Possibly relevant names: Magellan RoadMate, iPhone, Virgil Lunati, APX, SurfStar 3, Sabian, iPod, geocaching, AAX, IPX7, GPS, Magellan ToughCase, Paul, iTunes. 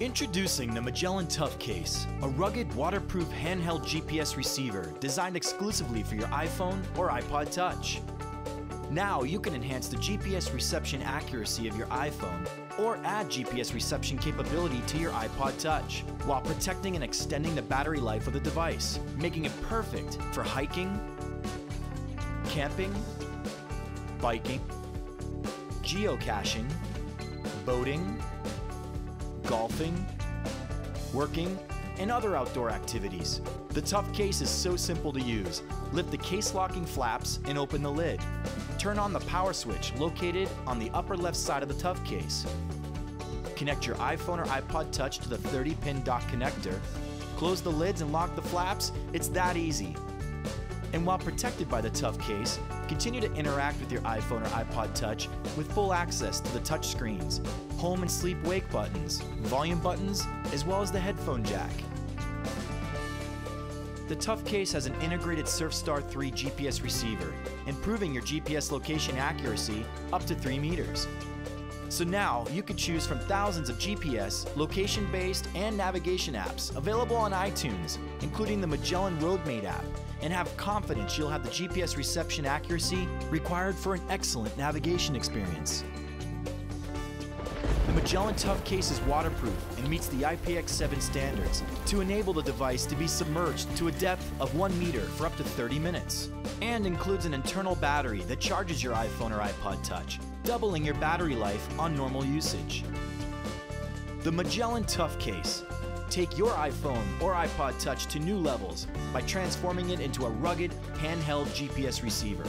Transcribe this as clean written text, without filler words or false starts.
Introducing the Magellan ToughCase, a rugged, waterproof handheld GPS receiver designed exclusively for your iPhone or iPod Touch. Now you can enhance the GPS reception accuracy of your iPhone or add GPS reception capability to your iPod Touch while protecting and extending the battery life of the device, making it perfect for hiking, camping, biking, geocaching, boating, golfing, working, and other outdoor activities. The ToughCase is so simple to use. Lift the case locking flaps and open the lid. Turn on the power switch located on the upper left side of the ToughCase. Connect your iPhone or iPod Touch to the 30-pin dock connector. Close the lids and lock the flaps. It's that easy. And while protected by the ToughCase, continue to interact with your iPhone or iPod Touch with full access to the touch screens, home and sleep-wake buttons, volume buttons, as well as the headphone jack. The ToughCase has an integrated SurfStar 3 GPS receiver, improving your GPS location accuracy up to 3 meters. So now you can choose from thousands of GPS, location-based, and navigation apps available on iTunes, including the Magellan RoadMate app, and have confidence you'll have the GPS reception accuracy required for an excellent navigation experience. The Magellan ToughCase is waterproof and meets the IPX7 standards to enable the device to be submerged to a depth of 1 meter for up to 30 minutes, and includes an internal battery that charges your iPhone or iPod Touch, doubling your battery life on normal usage. The Magellan ToughCase. Take your iPhone or iPod Touch to new levels by transforming it into a rugged, handheld GPS receiver.